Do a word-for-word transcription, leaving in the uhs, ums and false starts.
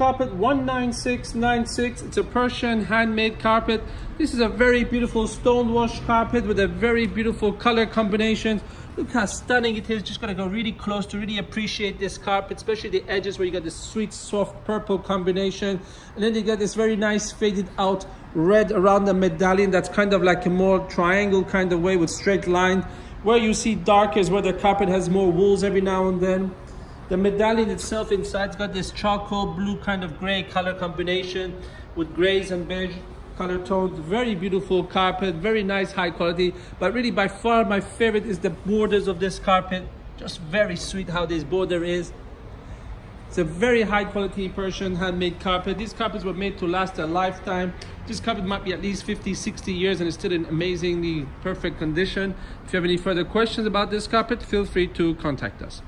carpet one nine six nine six. It's a Persian handmade carpet. This is a very beautiful Stonewash carpet with a very beautiful color combination. Look how stunning it is. Just gotta go really close to really appreciate this carpet, especially the edges where you got this sweet soft purple combination, and then you got this very nice faded out red around the medallion. That's kind of like a more triangle kind of way with straight line. Where you see dark is where the carpet has more wools every now and then. The medallion itself inside's got this charcoal blue kind of gray color combination with grays and beige color tones. Very beautiful carpet, very nice, high quality. But really, by far, my favorite is the borders of this carpet. Just very sweet how this border is. It's a very high quality Persian handmade carpet. These carpets were made to last a lifetime. This carpet might be at least fifty, sixty years and it's still in amazingly perfect condition. If you have any further questions about this carpet, feel free to contact us.